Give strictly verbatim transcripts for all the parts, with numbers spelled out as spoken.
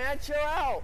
man, chill out.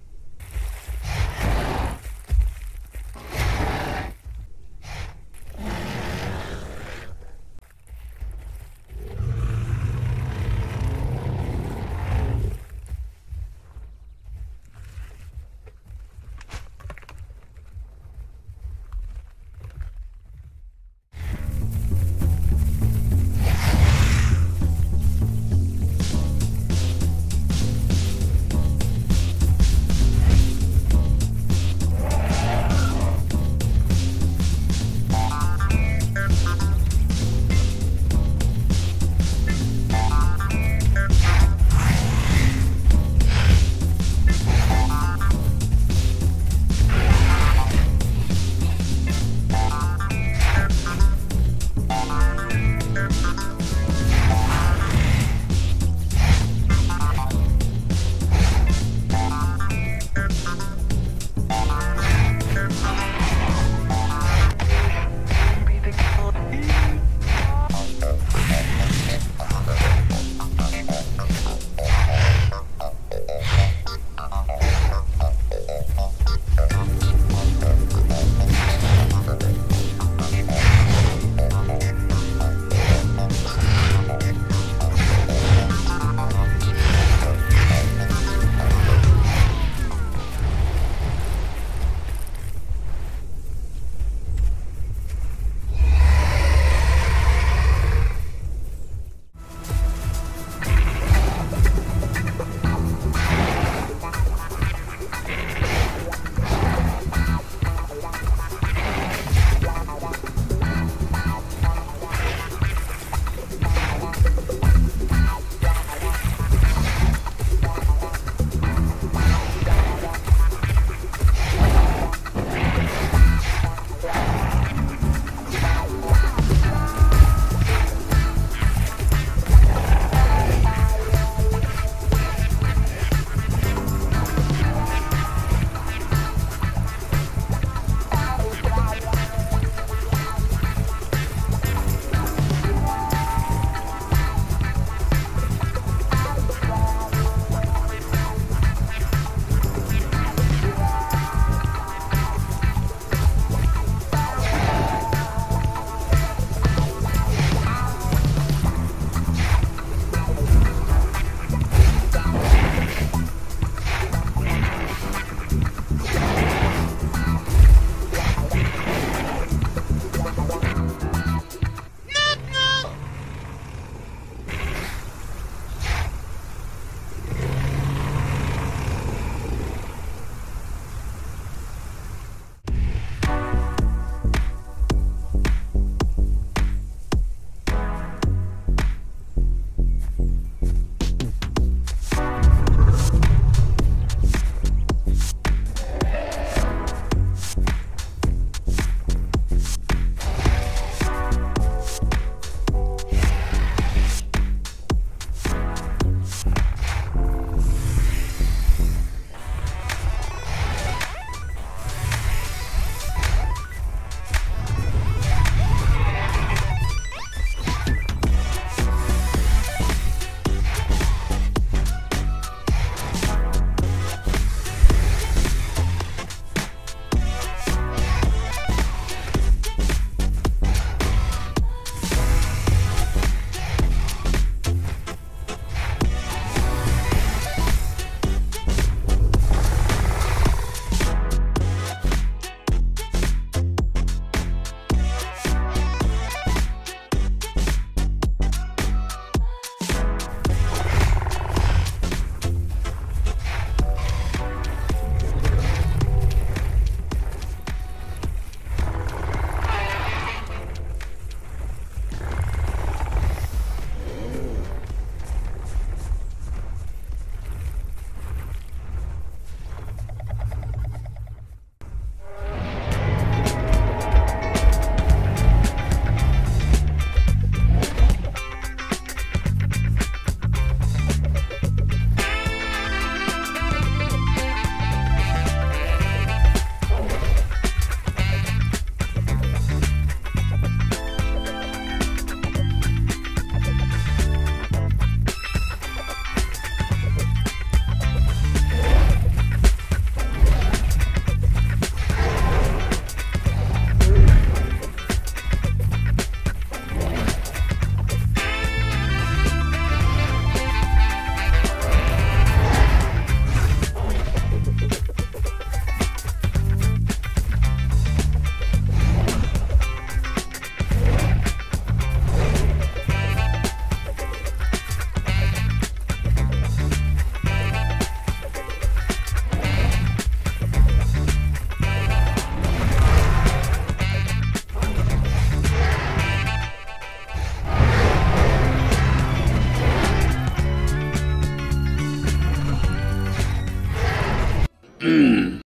Mm.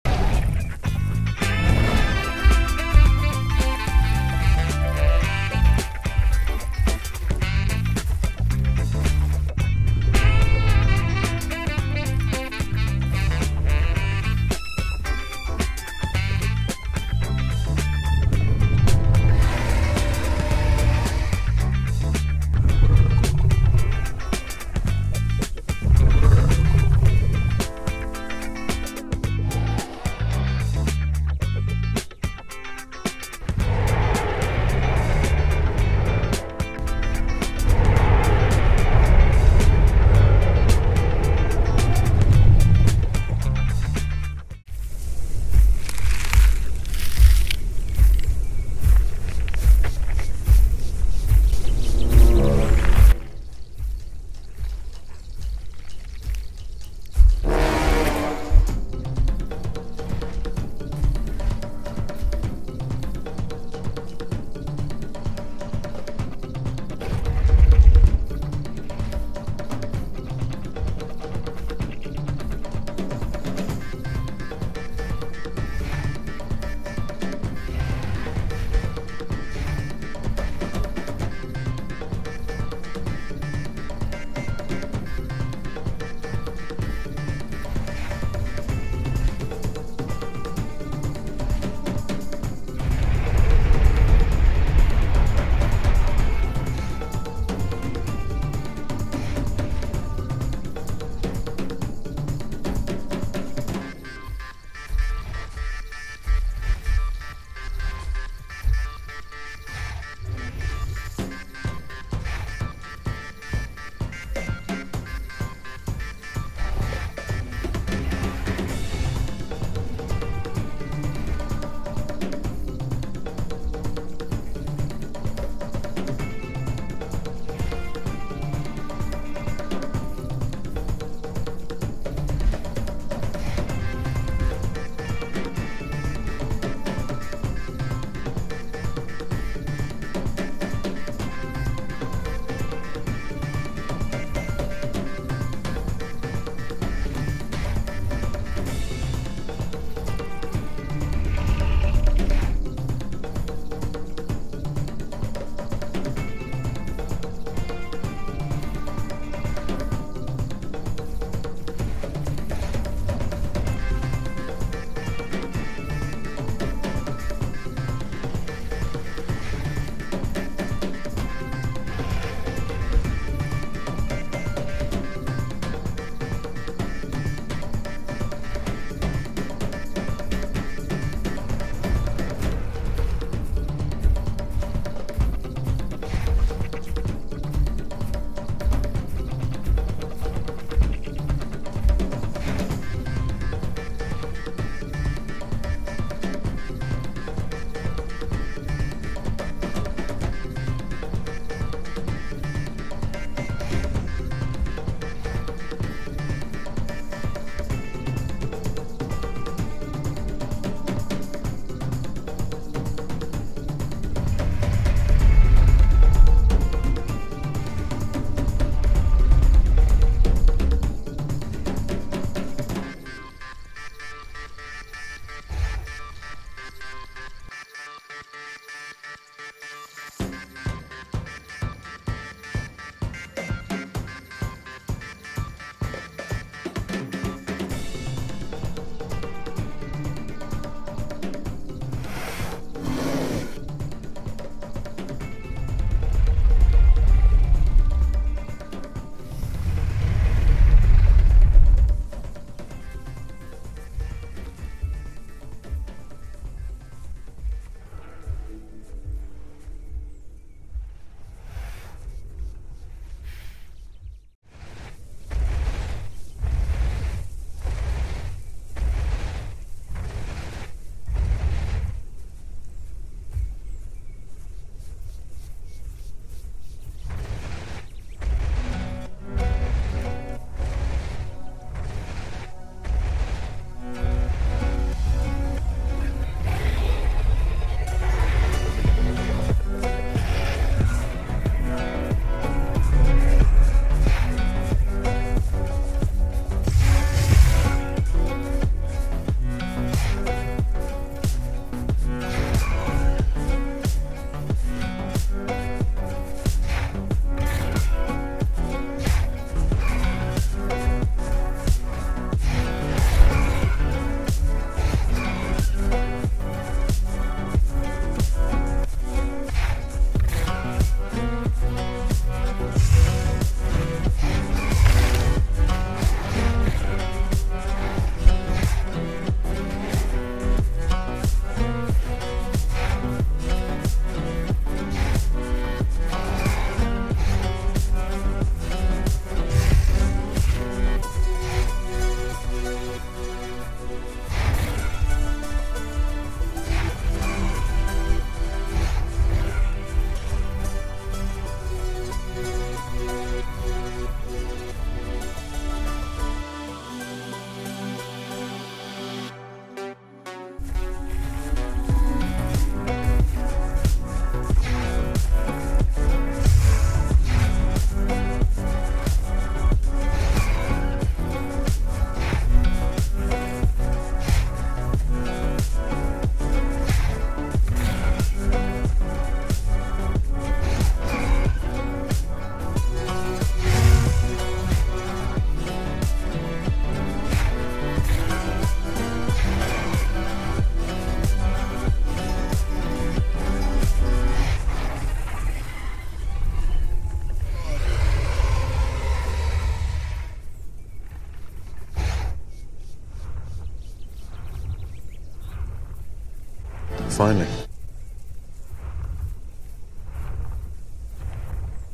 Finally.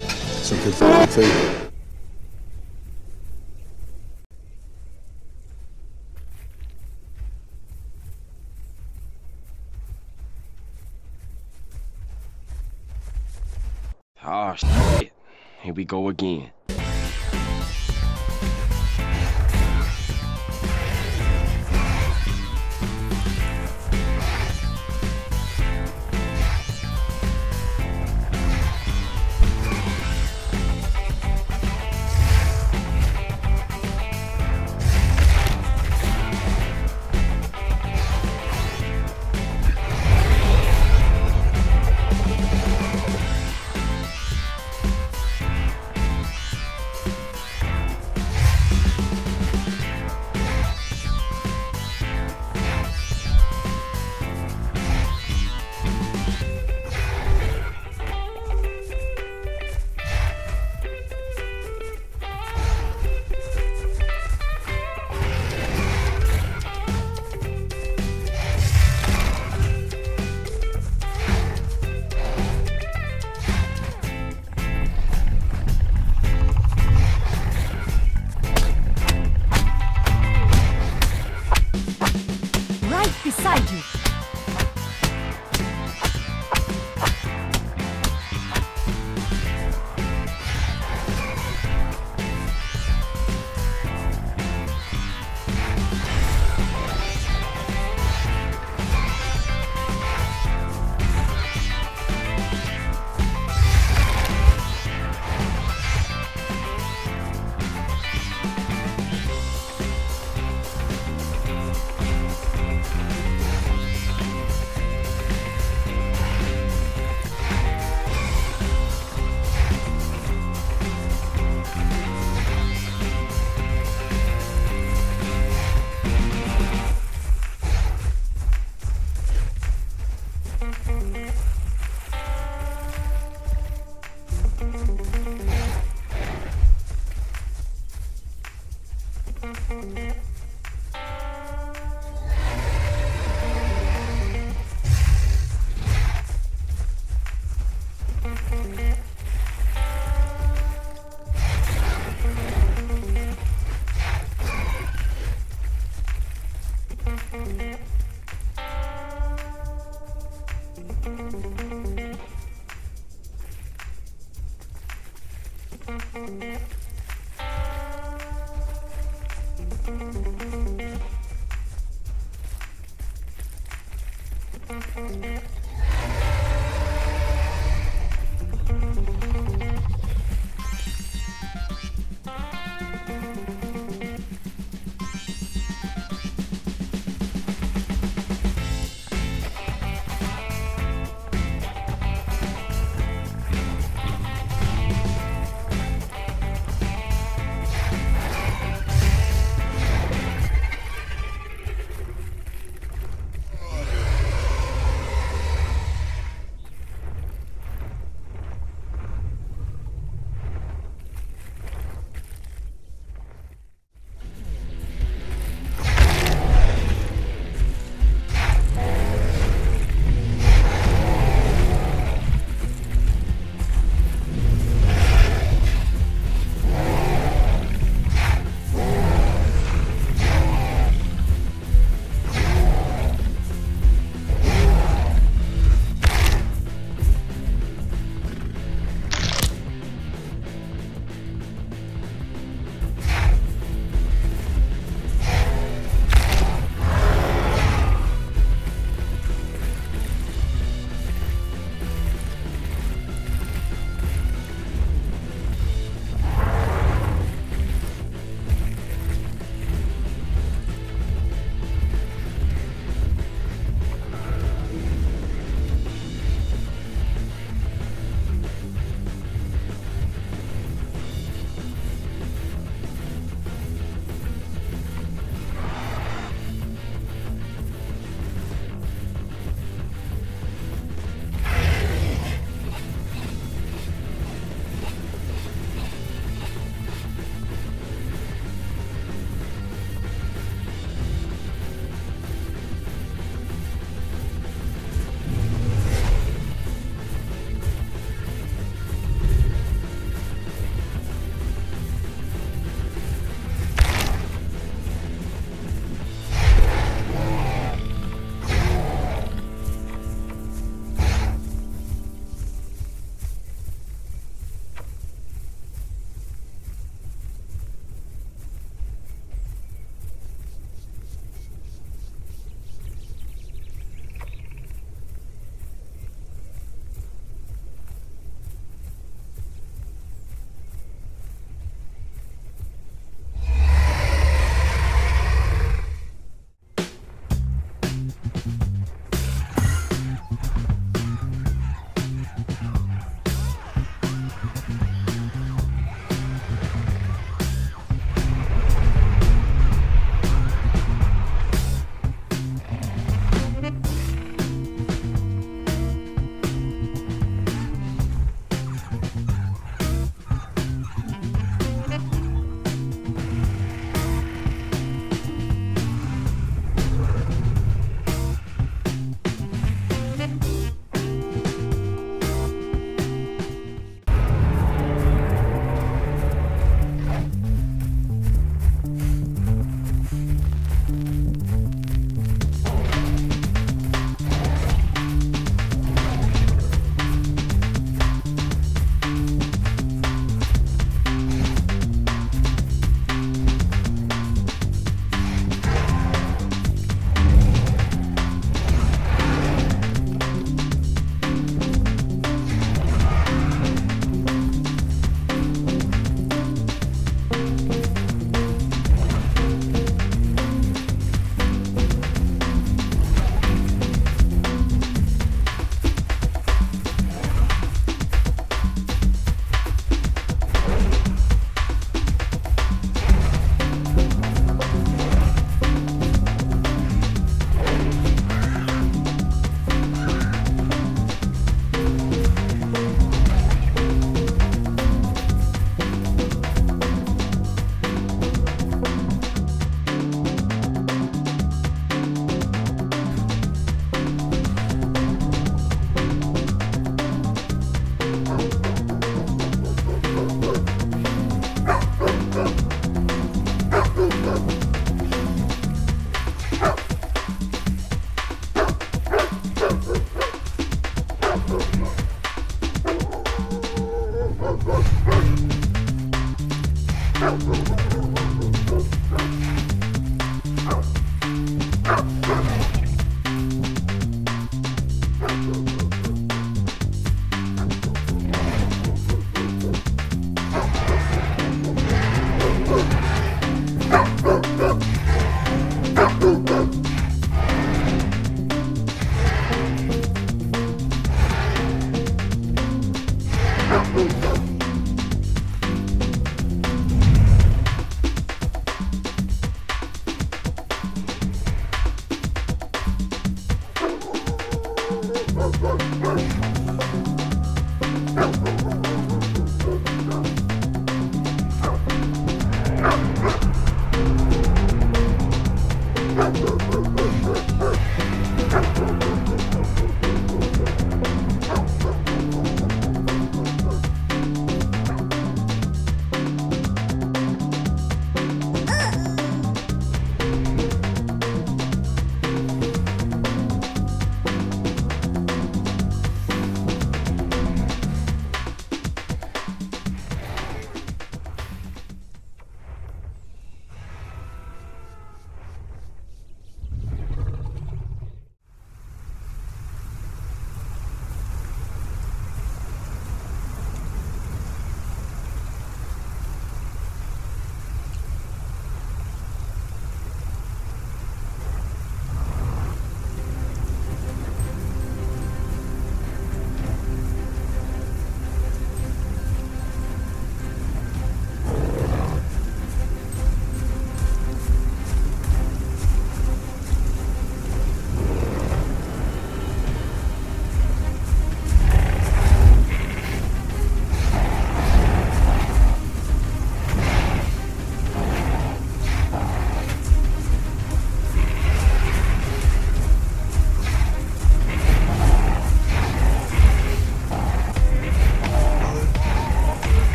Some good fucking food. Ah, oh, shit. Here we go again. Beside you.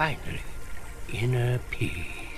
Finally, inner peace.